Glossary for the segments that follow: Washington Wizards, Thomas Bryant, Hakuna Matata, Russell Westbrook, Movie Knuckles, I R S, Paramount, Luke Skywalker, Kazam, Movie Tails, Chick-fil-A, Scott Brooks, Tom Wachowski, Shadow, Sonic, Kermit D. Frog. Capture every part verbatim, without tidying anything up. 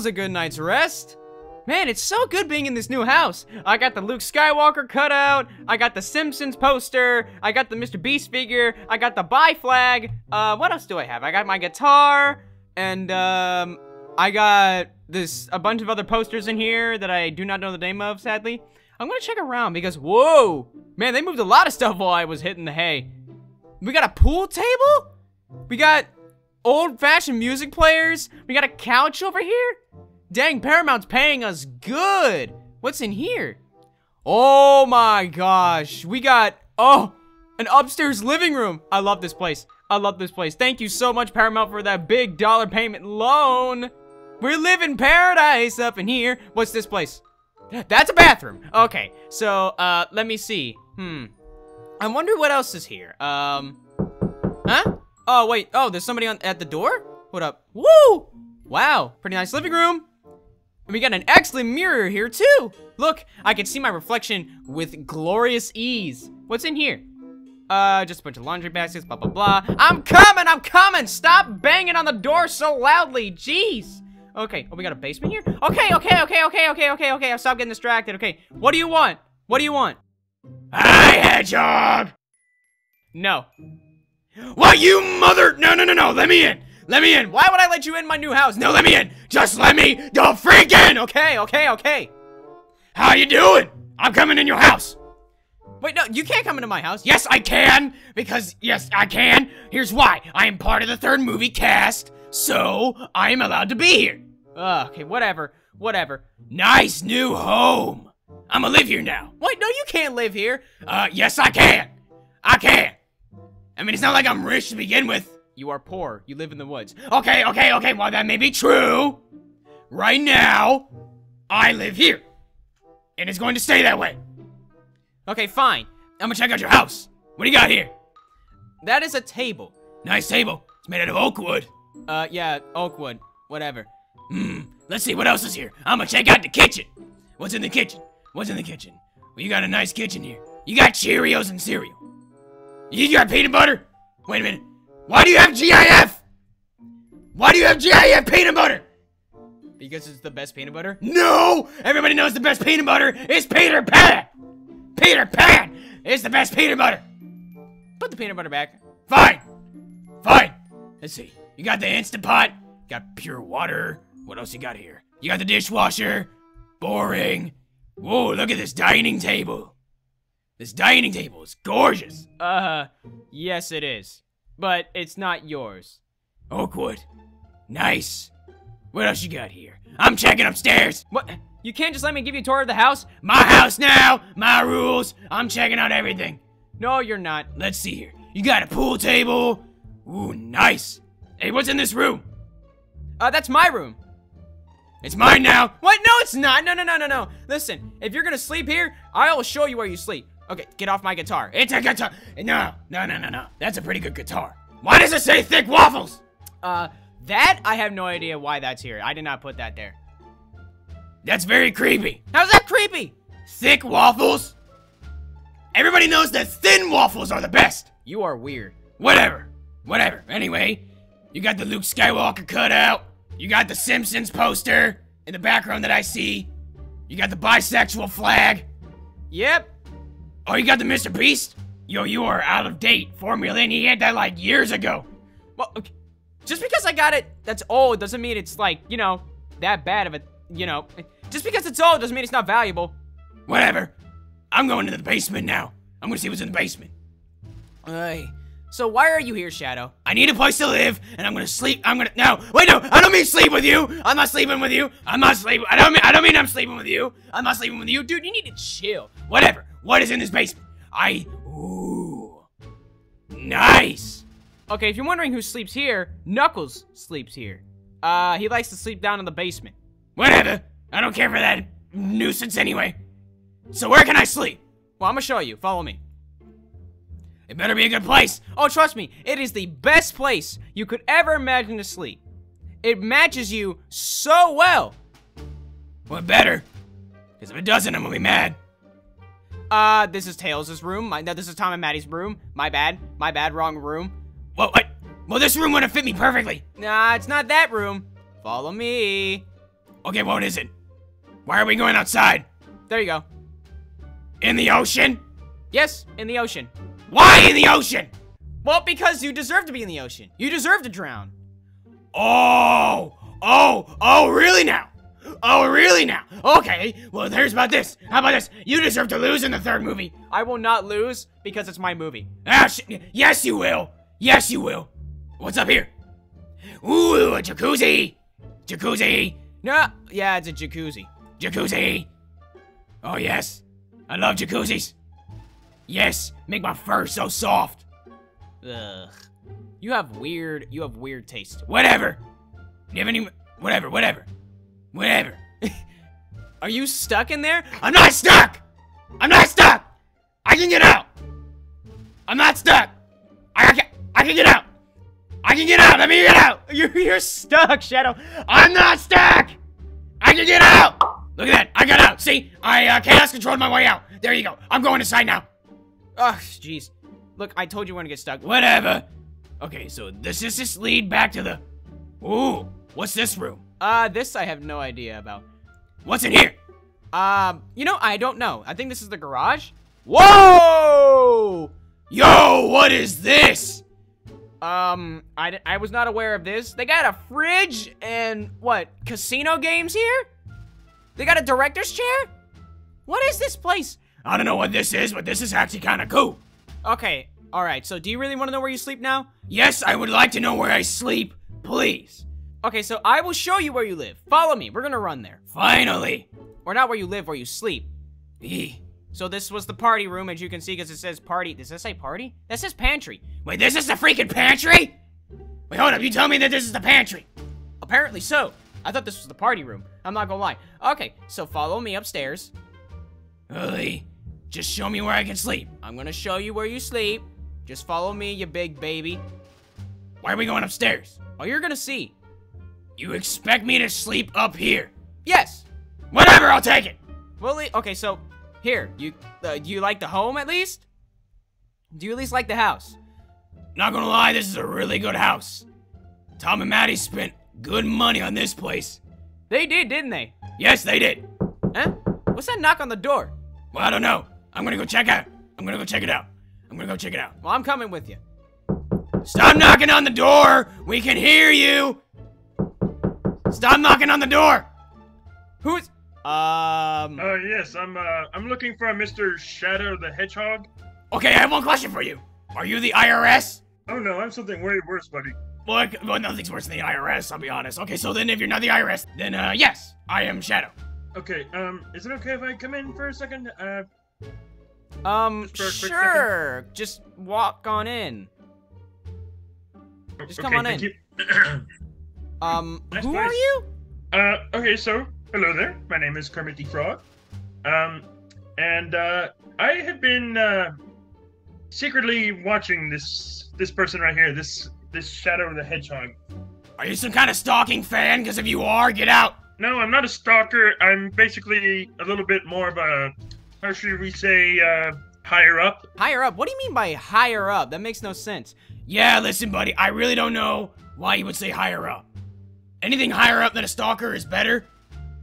was a good night's rest. Man, it's so good being in this new house. I got the Luke Skywalker cutout. I got the Simpsons poster. I got the Mister Beast figure. I got the bye flag. Uh, what else do I have? I got my guitar. And, um, I got this, a bunch of other posters in here that I do not know the name of, sadly. I'm gonna check around because, whoa! Man, they moved a lot of stuff while I was hitting the hay. We got a pool table? We got old-fashioned music players? We got a couch over here? Dang, Paramount's paying us good. What's in here? Oh my gosh. We got, oh, an upstairs living room. I love this place. I love this place. Thank you so much, Paramount, for that big dollar payment loan. We're living paradise up in here. What's this place? That's a bathroom. Okay, so uh, let me see. Hmm. I wonder what else is here. Um, huh? Oh, wait. Oh, there's somebody on at the door? What up? Woo! Wow, pretty nice living room. And we got an excellent mirror here too. Look, I can see my reflection with glorious ease. What's in here? Uh, just a bunch of laundry baskets, blah, blah, blah. I'm coming, I'm coming. Stop banging on the door so loudly, jeez. Okay, oh, we got a basement here? Okay, okay, okay, okay, okay, okay, okay. I'll stop getting distracted, okay. What do you want? What do you want? Hi, Hedgehog. No. What, you mother? No, no, no, no, let me in. Let me in! Why would I let you in my new house? No, let me in! Just let me the freak in! Okay, okay, okay. How you doing? I'm coming in your house. Wait, no, you can't come into my house. Yes, I can! Because, yes, I can. Here's why. I am part of the third movie cast, so I am allowed to be here. Uh, okay, whatever, whatever. Nice new home. I'm gonna live here now. Wait, no, you can't live here. Uh, yes, I can. I can. I mean, it's not like I'm rich to begin with. You are poor. You live in the woods. Okay, okay, okay. Well, that may be true. Right now, I live here. And it's going to stay that way. Okay, fine. I'm gonna check out your house. What do you got here? That is a table. Nice table. It's made out of oak wood. Uh, yeah, oak wood. Whatever. Hmm. Let's see what else is here. I'm gonna check out the kitchen. What's in the kitchen? What's in the kitchen? Well, you got a nice kitchen here. You got Cheerios and cereal. You got peanut butter? Wait a minute. Why do you have G I F? Why do you have G I F peanut butter? Because it's the best peanut butter? No! Everybody knows the best peanut butter is Peter Pan! Peter Pan is the best peanut butter! Put the peanut butter back. Fine! Fine! Let's see. You got the Instant Pot. You got pure water. What else you got here? You got the dishwasher. Boring. Whoa, look at this dining table. This dining table is gorgeous. Uh, yes it is. But it's not yours. Oakwood. Nice. What else you got here? I'm checking upstairs. What? You can't just let me give you a tour of the house? My house now. My rules. I'm checking out everything. No, you're not. Let's see here. You got a pool table. Ooh, nice. Hey, what's in this room? Uh, that's my room. It's mine now. What? No, it's not. No, no, no, no, no. Listen, if you're gonna sleep here, I will show you where you sleep. Okay, get off my guitar. It's a guitar. No, no, no, no, no. That's a pretty good guitar. Why does it say thick waffles? Uh, that, I have no idea why that's here. I did not put that there. That's very creepy. How's that creepy? Thick waffles? Everybody knows that thin waffles are the best. You are weird. Whatever, whatever. Anyway, you got the Luke Skywalker cutout. You got the Simpsons poster in the background that I see. You got the bisexual flag. Yep. Oh, you got the Mister Beast? Yo, you are out of date. Formula, and he had that like years ago. Well, okay. Just because I got it, that's old, doesn't mean it's like, you know, that bad of a, you know. Just because it's old doesn't mean it's not valuable. Whatever. I'm going to the basement now. I'm gonna see what's in the basement. Hey. Uh, so why are you here, Shadow? I need a place to live, and I'm gonna sleep. I'm gonna, no, wait, no, I don't mean sleep with you. I'm not sleeping with you. I'm not sleeping, I don't mean, I don't mean I'm sleeping with you. I'm not sleeping with you. Dude, you need to chill. Whatever. What is in this basement? I, ooh, nice. Okay, if you're wondering who sleeps here, Knuckles sleeps here. Uh, he likes to sleep down in the basement. Whatever, I don't care for that nuisance anyway. So where can I sleep? Well, I'm gonna show you, follow me. It better be a good place. Oh, trust me, it is the best place you could ever imagine to sleep. It matches you so well. Well, better, because if it doesn't, I'm gonna be mad. Uh, this is Tails' room. My, no, this is Tom and Maddie's room. My bad. My bad, wrong room. Well, I, well, this room wouldn't fit me perfectly. Nah, it's not that room. Follow me. Okay, what is it? Why are we going outside? There you go. In the ocean? Yes, in the ocean. Why in the ocean? Well, because you deserve to be in the ocean. You deserve to drown. Oh, oh, oh, really now? Oh, really now? Okay, well, here's about this. How about this? You deserve to lose in the third movie. I will not lose because it's my movie. Ah, sh yes, you will. Yes, you will. What's up here? Ooh, a jacuzzi. Jacuzzi. No, yeah, it's a jacuzzi. Jacuzzi. Oh, yes. I love jacuzzis. Yes, make my fur so soft. Ugh. You have weird, you have weird taste. Whatever. Do you have any, whatever, whatever. Whatever. Are you stuck in there? I'm not stuck! I'm not stuck! I can get out! I'm not stuck! I, I, can, I can get out! I can get out! Let me get out! You're, you're stuck, Shadow. I'm not stuck! I can get out! Look at that! I got out! See? I uh, chaos controlled my way out. There you go. I'm going inside now. Ugh, jeez. Look, I told you we're gonna get stuck. Whatever. Okay, so this is this lead back to the... Ooh, what's this room? Uh, this I have no idea about. What's in here? Um, you know, I don't know. I think this is the garage. Whoa! Yo, what is this? Um, I, I was not aware of this. They got a fridge and, what, casino games here? They got a director's chair? What is this place? I don't know what this is, but this is actually kind of cool. Okay, alright, so do you really want to know where you sleep now? Yes, I would like to know where I sleep, please. Okay, so I will show you where you live. Follow me. We're gonna run there. Finally. Or not where you live, where you sleep. Eee. So this was the party room, as you can see, because it says party. Does that say party? That says pantry. Wait, this is the freaking pantry? Wait, hold up. You tell me that this is the pantry. Apparently so. I thought this was the party room. I'm not gonna lie. Okay, so follow me upstairs. Eee. Just show me where I can sleep. I'm gonna show you where you sleep. Just follow me, you big baby. Why are we going upstairs? Oh, you're gonna see. You expect me to sleep up here? Yes. Whatever, I'll take it. Well, okay, so here, you uh, do you like the home at least? Do you at least like the house? Not gonna lie, this is a really good house. Tom and Maddie spent good money on this place. They did, didn't they? Yes, they did. Huh? What's that knock on the door? Well, I don't know. I'm gonna go check out. I'm gonna go check it out. I'm gonna go check it out. Well, I'm coming with you. Stop knocking on the door. We can hear you. Stop knocking on the door! Who's... Um... Uh, yes, I'm, uh, I'm looking for Mister Shadow the Hedgehog. Okay, I have one question for you. Are you the I R S? Oh, no, I'm something way worse, buddy. Look, well, nothing's worse than the I R S, I'll be honest. Okay, so then if you're not the I R S, then, uh, yes, I am Shadow. Okay, um, is it okay if I come in for a second? Uh... Um, just sure. Second? Just walk on in. Just come okay, on in. You. Um, nice who place. Are you? Uh, okay, so, hello there. My name is Kermit D. Frog. Um, and, uh, I have been, uh, secretly watching this, this person right here, this, this Shadow the Hedgehog. Are you some kind of stalking fan? Because if you are, get out! No, I'm not a stalker. I'm basically a little bit more of a, how should we say, uh, higher up. Higher up? What do you mean by higher up? That makes no sense. Yeah, listen, buddy, I really don't know why you would say higher up. Anything higher up than a stalker is better,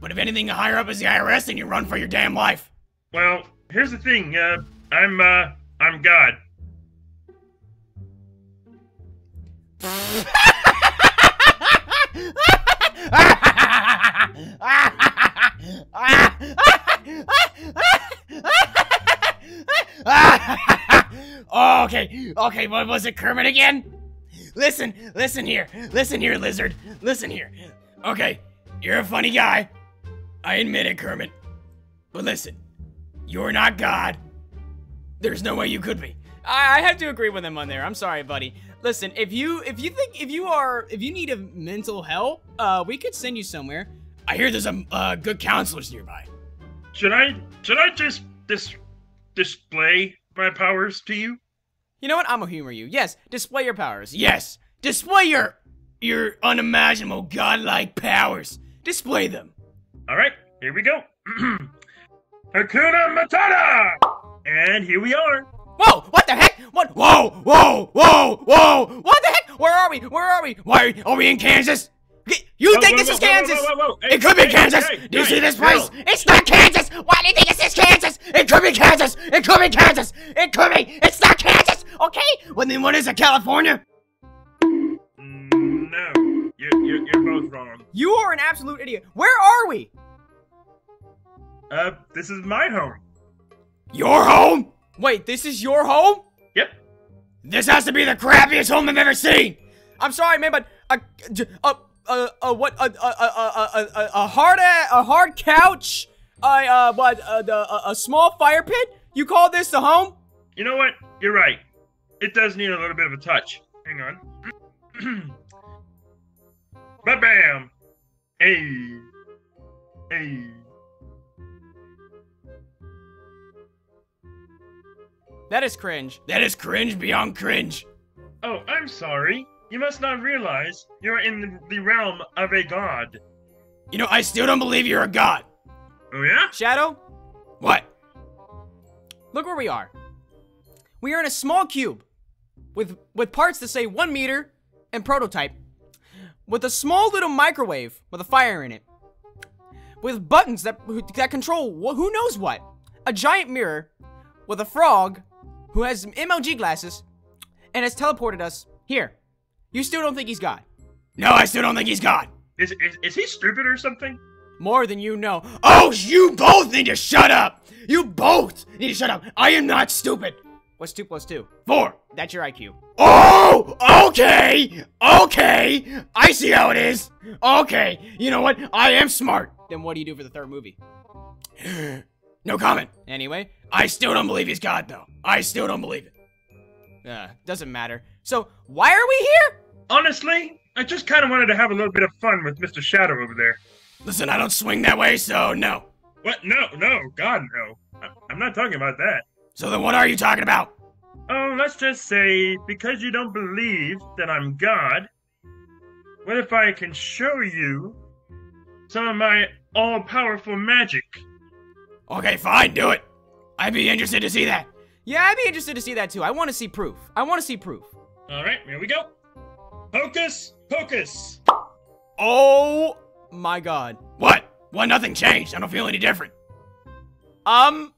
but if anything higher up is the I R S, then you run for your damn life. Well, here's the thing, uh, I'm, uh, I'm God. Oh, okay, okay, what was it, Kermit again? Listen, listen here, listen here, lizard, listen here. Okay, you're a funny guy. I admit it, Kermit. But listen, you're not God. There's no way you could be. I, I have to agree with him on there. I'm sorry, buddy. Listen, if you if you think if you are if you need a mental help, uh, we could send you somewhere. I hear there's a uh, good counselors nearby. Should I should I just dis display my powers to you? You know what? I'm gonna humor you. Yes, display your powers. Yes, display your your unimaginable godlike powers. Display them. All right, here we go. Hakuna Matata, and here we are. Whoa! What the heck? What? Whoa! Whoa! Whoa! Whoa! What the heck? Where are we? Where are we? Why are we in Kansas? You whoa, think whoa, this whoa, is Kansas? Whoa, whoa, whoa, whoa. Hey, it could hey, be Kansas. Hey, hey, do you hey, see this place? No. It's not Kansas. Why do you think it's Kansas? It could be Kansas. It could be Kansas. It could be. It's not Kansas. Okay. Well, then what is it? California? No. You're, you're, you're both wrong. You are an absolute idiot. Where are we? Uh, this is my home. Your home? Wait, this is your home? Yep. This has to be the crappiest home I've ever seen. I'm sorry, man, but a a a, a what a a a a, a hard a, a hard couch, a uh what a, a, a small fire pit. You call this the home? You know what? You're right. It does need a little bit of a touch. Hang on. Ba bam. Hey. Hey. That is cringe. That is cringe beyond cringe. Oh, I'm sorry. You must not realize you're in the realm of a god. You know, I still don't believe you're a god. Oh, yeah? Shadow? What? Look where we are. We are in a small cube with with parts that say one meter and prototype, with a small little microwave with a fire in it, with buttons that, that control wh who knows what, a giant mirror with a frog who has M L G glasses and has teleported us here. You still don't think he's God? No, I still don't think he's God. Is, is is he stupid or something? More than you know. Oh, you both need to shut up. You both need to shut up. I am not stupid. What's two plus two? Four. That's your I Q. Oh, okay, okay. I see how it is. Okay, you know what? I am smart. Then what do you do for the third movie? No comment. Anyway, I still don't believe he's God, though. I still don't believe it. Uh, doesn't matter. So, why are we here? Honestly, I just kind of wanted to have a little bit of fun with Mister Shadow over there. Listen, I don't swing that way, so no. What? No, no, God, no. I'm not talking about that. So then what are you talking about? Oh, let's just say, because you don't believe that I'm God, what if I can show you some of my all-powerful magic? Okay, fine, do it. I'd be interested to see that. Yeah, I'd be interested to see that too. I want to see proof. I want to see proof. All right, here we go. Hocus pocus. Oh my God. What? What? Nothing changed. I don't feel any different. Um.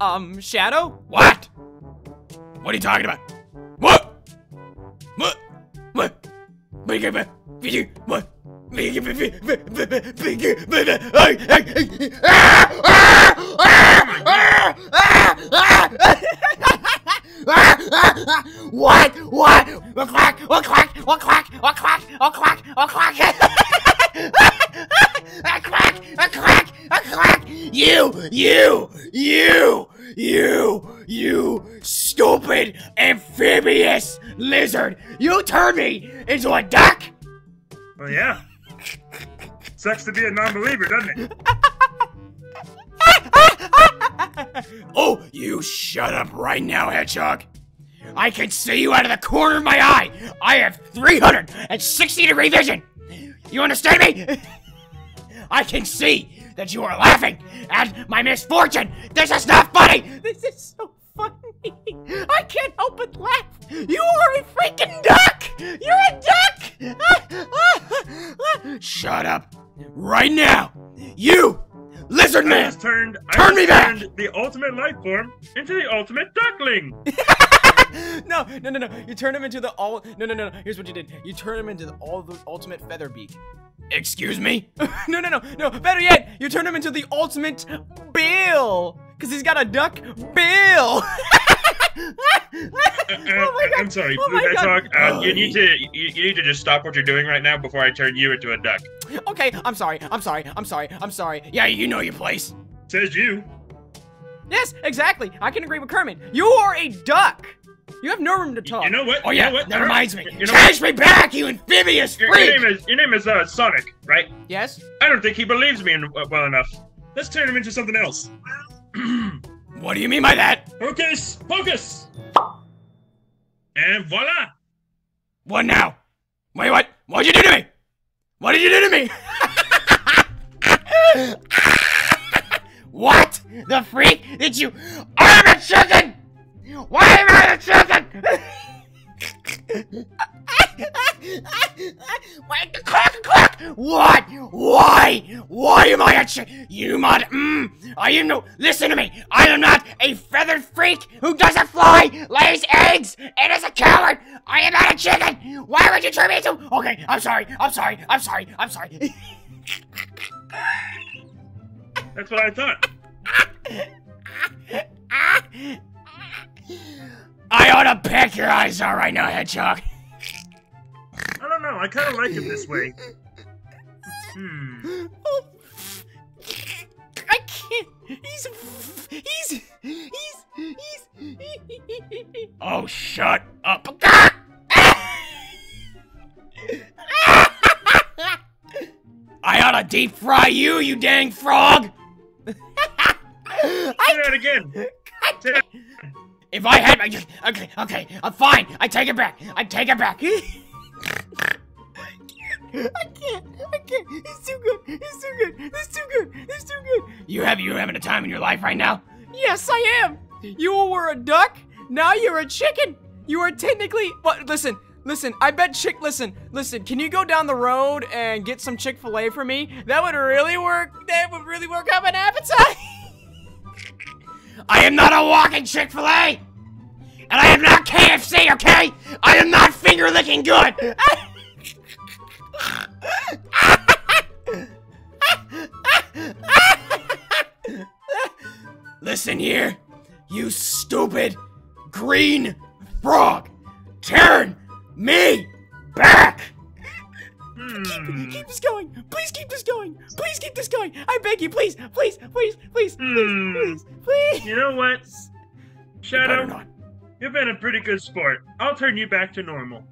um, Shadow? What? What are you talking about? What? What? What? What? What? What? What clock? What clock? What clock? What clock? What clock? What clock? A clock! A clock! A clock! You! You! You! You! You! Stupid amphibious lizard! You turned me into a duck! Well, yeah. Sucks to be a non-believer, doesn't it? Oh, you shut up right now, Hedgehog. I can see you out of the corner of my eye. I have three hundred sixty degree vision. You understand me? I can see that you are laughing at my misfortune. This is not funny. This is so funny. I can't help but laugh. You are a freaking duck. You're a duck. Shut up. Right now, you, lizard man, I just turned, turn I just me back! Turned the ultimate life form into the ultimate duckling! no, no, no, no, you turn him into the all- No, no, no, no, here's what you did. You turn him into the all the ultimate feather beak. Excuse me? no, no, no, no, better yet, you turn him into the ultimate bill! Cause he's got a duck bill! uh, oh I'm sorry, oh Hedgehog, uh, you need to you, you need to just stop what you're doing right now before I turn you into a duck. Okay, I'm sorry, I'm sorry, I'm sorry, I'm sorry. Yeah, you know your place. Says you. Yes, exactly. I can agree with Kermit. You are a duck. You have no room to talk. You know what? Oh yeah, you know what? That reminds me. You know Change what? me back, you amphibious freak! Your, your name is, your name is uh, Sonic, right? Yes. I don't think he believes me in, uh, well enough. Let's turn him into something else. What do you mean by that? Focus! Focus! And voila! What now? Wait, what? What'd you do to me? What did you do to me? What the freak did you- I'm a chicken! Why am I a chicken? Why the crack crack? What? Why? Why am I a chick? You mod? Mmm. I am no. Listen to me. I am not a feathered freak who doesn't fly, lays eggs, and is a coward. I am not a chicken. Why would you turn me into? Okay, I'm sorry. I'm sorry. I'm sorry. I'm sorry. That's what I thought. I ought to pick your eyes out right now, Hedgehog. I don't know. I kind of like him this way. Hmm. Oh, I can't. He's. He's. He's. He's. He... Oh, shut up. I ought to deep fry you, you dang frog. Say that again. God. If I had my. Okay, okay. I'm fine. I take it back. I take it back. I can't, I can't, it's too good, it's too good, it's too good, it's too good. You have, you having a time in your life right now? Yes, I am. You were a duck, now you're a chicken. You are technically, but listen, listen, I bet chick, listen, listen, can you go down the road and get some Chick-fil-A for me? That would really work, that would really work up an appetite. I am not a walking Chick-fil-A. And I am not K F C, okay? I am not finger-licking good. I Listen here, you stupid green frog. Turn me back. Mm. Keep, keep this going. Please keep this going. Please keep this going. I beg you, please, please, please, please, mm. please, please, please. You know what, Shadow? You've been a pretty good sport. I'll turn you back to normal.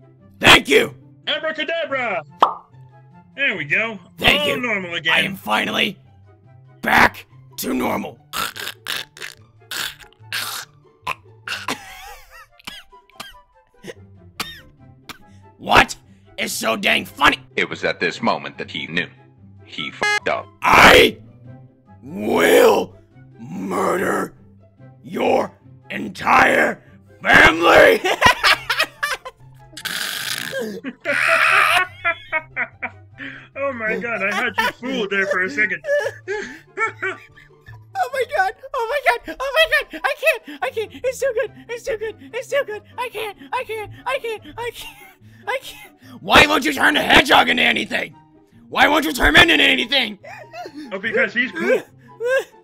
Thank you. Abracadabra! There we go. Thank All you. normal again. I am finally back to normal. What is so dang funny? It was at this moment that he knew. He f***ed up. I will murder your entire family! Oh my god, I had you fooled there for a second. Oh my god, oh my god, oh my god, I can't, I can't, it's too good, it's too good, it's too good, I can't, I can't, I can't, I can't, I can't. Why won't you turn the hedgehog into anything? Why won't you turn him into anything? Oh, because he's cool.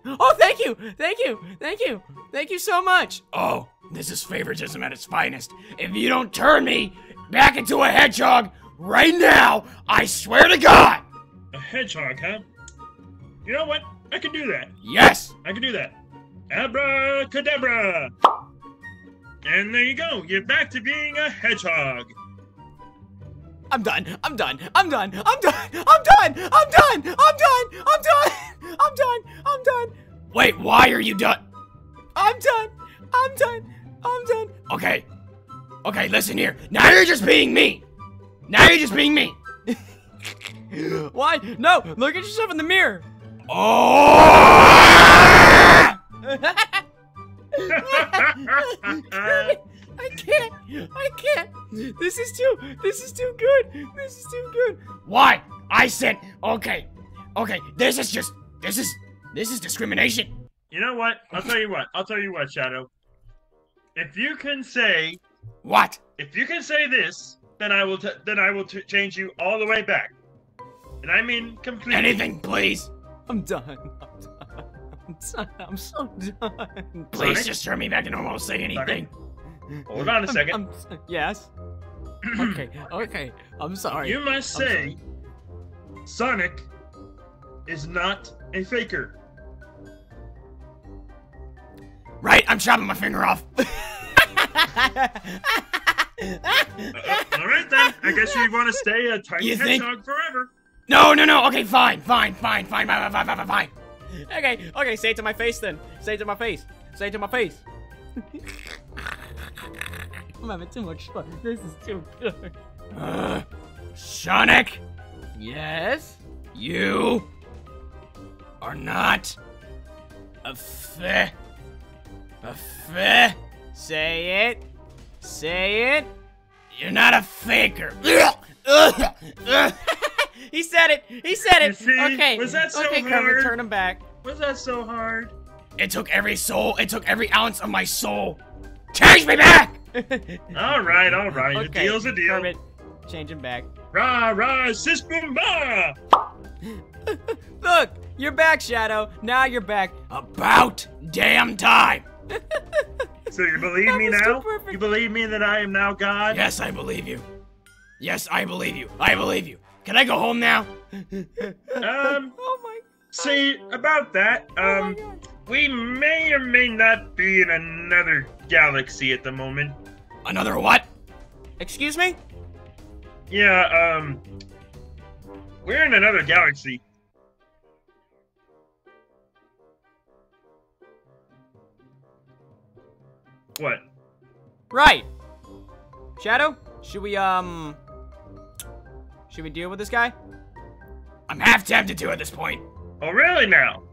Oh, thank you, thank you, thank you, thank you so much. Oh, this is favoritism at its finest. If you don't turn me back into a hedgehog right now, I swear to God! A hedgehog, huh? You know what? I can do that. Yes! I can do that. Abracadabra! And there you go. You're back to being a hedgehog. I'm done. I'm done. I'm done. I'm done. I'm done. I'm done. I'm done. I'm done. I'm done. I'm done. Wait, why are you done? I'm done. I'm done. I'm done. Okay. Okay, listen here. Now you're just being me. Now you're just being me. Why? No, look at yourself in the mirror. Oh! I can't. I can't. This is too. This is too good. This is too good. Why? I said okay. Okay. This is just. This is. This is discrimination. You know what? I'll tell you what. I'll tell you what, Shadow. If you can say. What? If you can say this, then I will t then I will t change you all the way back. And I mean completely. Anything, please. I'm done. I'm done. I'm done. I'm so done. Please Sonic? Just turn me back and I won't say anything. Sonic? Hold on a second. I'm, I'm, yes. Okay. Okay. I'm sorry. You must say Sonic is not a faker. Right, I'm chopping my finger off. Uh-oh. All right then. I guess you want to stay a tiny hedgehog forever. No, no, no. Okay, fine, fine, fine, fine, fine, fine, fine, fine. Okay, okay. Say it to my face then. Say it to my face. Say it to my face. I'm having too much fun. This is too good. Uh, Sonic. Yes. You are not a fe. A fe. Say it. Say it. You're not a faker. He said it. He said it. Okay. Was that so okay, hard? Kermit, turn him back. Was that so hard? It took every soul. It took every ounce of my soul. Change me back. all right, all right. Okay. Your deal's a deal. Kermit, change him back. Rah rah, sis boom bah. Look, you're back, Shadow. Now you're back. About damn time. So you believe me now? You believe me that I am now God? Yes, I believe you. Yes, I believe you. I believe you. Can I go home now? um. Oh my. See about that. Um. Oh we may or may not be in another galaxy at the moment. Another what? Excuse me? Yeah. Um. We're in another galaxy. What? Right. Shadow, should we, um... should we deal with this guy? I'm half tempted to at this point. Oh, really now?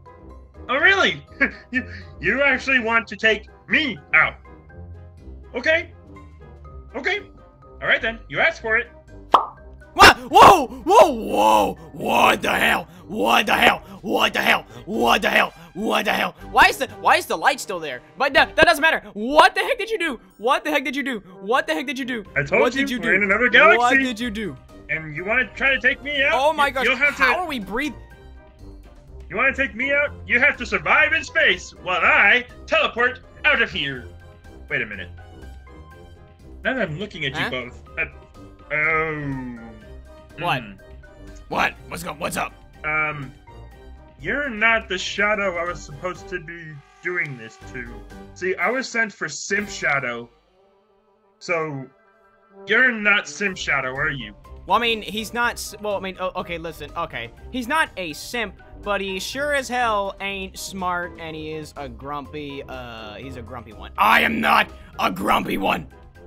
Oh, really? you, you actually want to take me out? Okay. Okay. All right, then. You asked for it. What? Whoa! Whoa! Whoa! What the hell? What the hell? What the hell? What the hell? What the hell? Why is the why is the light still there? But no, that doesn't matter. What the heck did you do? What the heck did you do? What the heck did you do? I told what you, did you we're do? in another galaxy. What did you do? And you want to try to take me out? Oh my gosh! You'll have to, how are we breathing? You want to take me out? You have to survive in space while I teleport out of here. Wait a minute. Now that I'm looking at huh? you both, that, oh. What? Mm. What? What's going? What's up? Um. You're not the Shadow I was supposed to be doing this to. See, I was sent for Simp Shadow. So, you're not Simp Shadow, are you? Well, I mean, he's not... Well, I mean, okay, listen, okay. He's not a simp, but he sure as hell ain't smart, and he is a grumpy, uh, he's a grumpy one. I am not a grumpy one!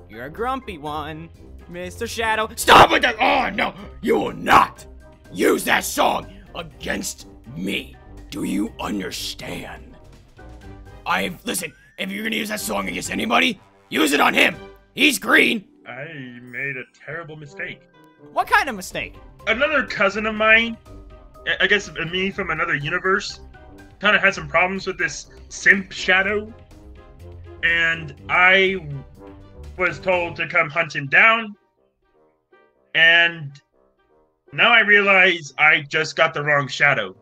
You're a grumpy one, Mister Shadow. Stop with that! Oh, no! You will not use that song against me. Do you understand? I've listen, if you're gonna use that song against anybody, use it on him. He's green. I made a terrible mistake. What kind of mistake? Another cousin of mine, I guess me from another universe, kind of had some problems with this simp Shadow, and I was told to come hunt him down, and now I realize I just got the wrong Shadow.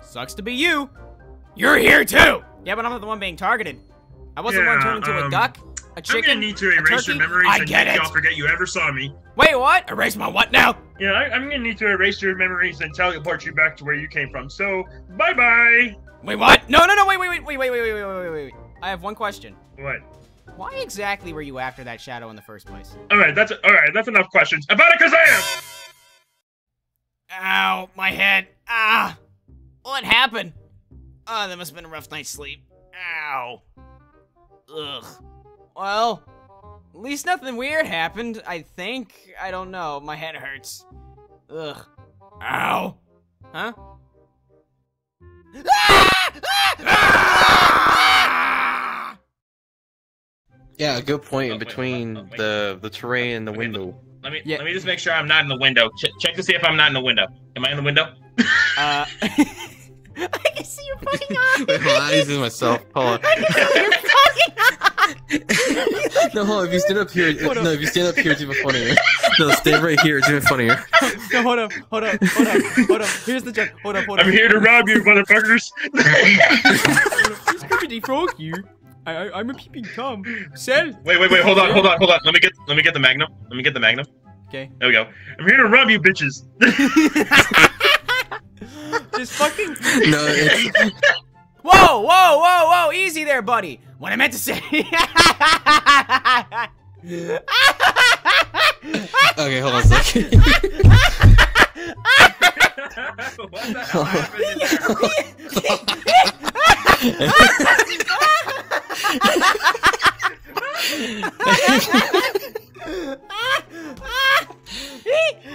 Sucks to be you. You're here too. Yeah, but I'm not the one being targeted. I wasn't yeah, one turned into um, a duck, a chicken, I'm gonna need to erase your memories I and make y'all forget you ever saw me. Wait, what? Erase my what now? Yeah, I, I'm gonna need to erase your memories and teleport you back to where you came from. So, bye bye. Wait, what? No, no, no. Wait, wait, wait, wait, wait, wait, wait, wait, wait, wait. I have one question. What? Why exactly were you after that Shadow in the first place? All right, that's all right. That's enough questions. About it, Kazam! Ow, my head. Ah. What happened? Oh, that must have been a rough night's sleep. Ow. Ugh. Well, at least nothing weird happened, I think. I don't know. My head hurts. Ugh. Ow. Huh? Yeah, good point oh, in between wait, wait, wait. the the terrain and the let window. Me, let me yeah. let me just make sure I'm not in the window. Ch check to see if I'm not in the window. Am I in the window? Uh, I can see your fucking eyes. Wait, my eyes is myself. Hold on. I can see your fucking eyes. No, hold on. If you stand up here, if, no, if you stand up here, it's even funnier. No, stand right here, it's even funnier. No, hold up, hold up, hold up, hold up. Here's the joke. Hold up, hold up. I'm here to rob you, motherfuckers. Here's Kermit D. Frog here. I, I, I'm a peeping Tom. Sell. Wait, wait, wait. Hold on, hold on, hold on. Let me get, let me get the Magnum. Let me get the Magnum. Okay. There we go. I'm here to rob you, bitches. Just fucking. No. It's... Whoa, whoa, whoa, whoa! Easy there, buddy. What I meant to say. Okay, hold on a second. What the hell happened in there? he,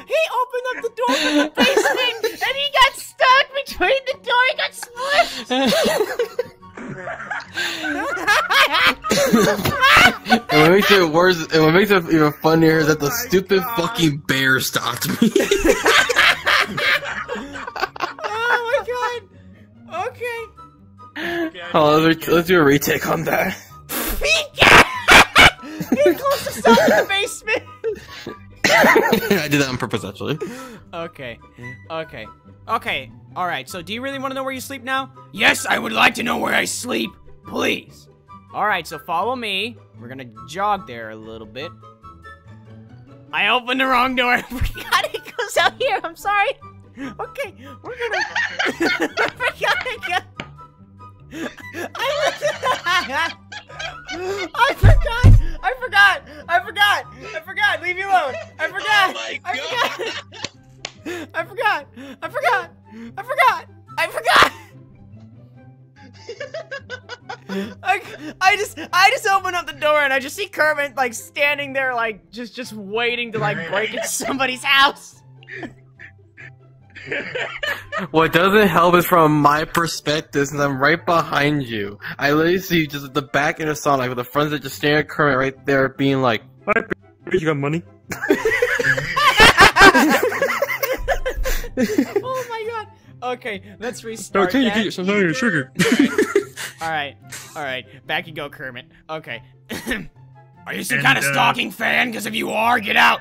he opened up the door from the basement and he got stuck between the door. He got smushed. what makes it worse, and what makes it even funnier is that the oh stupid God. fucking bear stopped me. Oh my God. Okay. Okay, oh, let's, let's do a retake on that. He closed himself in the basement. I did that on purpose, actually. Okay. Okay. Okay. All right. So, do you really want to know where you sleep now? Yes, I would like to know where I sleep, please. All right. So, follow me. We're gonna jog there a little bit. I opened the wrong door. I forgot it goes out here. I'm sorry. Okay. We're gonna. I forgot it goes. I I forgot! I forgot! I forgot! I forgot! Leave me alone! I forgot! Oh I, forgot. I forgot! I forgot! I forgot! I forgot! I forgot! I just I just open up the door and I just see Kermit like standing there like just just waiting to like break into somebody's house. What doesn't help is from my perspective, since I'm right behind you. I literally see just at the back end of Sonic with the friends that just staring at Kermit right there, being like, "All right, you got money." Oh my God! Okay, let's restart. Can you get yourself out of your sugar? All right, all right, back you go, Kermit. Okay. Are you some and, kind of uh... stalking fan? Because if you are, get out.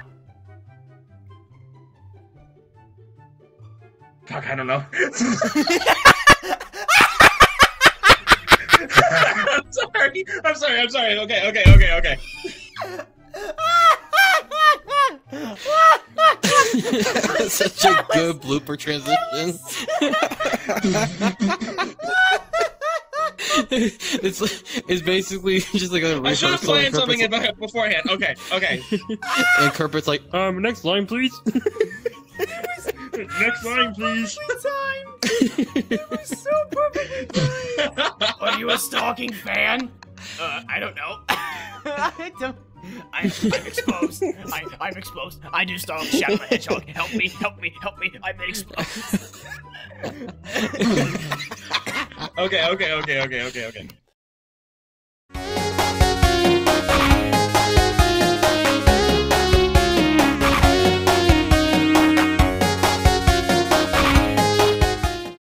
Fuck, I don't know. I'm sorry. I'm sorry. I'm sorry. Okay, okay, okay, okay. Such a good blooper transition. it's like, it's basically just like a. I should have planned something like, beforehand. Okay, okay. And Kermit's like, um, next line, please. Next line, please. It was so perfectly timed. Are you a stalking fan? Uh, I don't know. I don't. I, I'm exposed. I, I'm exposed. I do stalk Shadow the Hedgehog. Help me! Help me! Help me! I've been exposed. okay. Okay. Okay. Okay. Okay. Okay.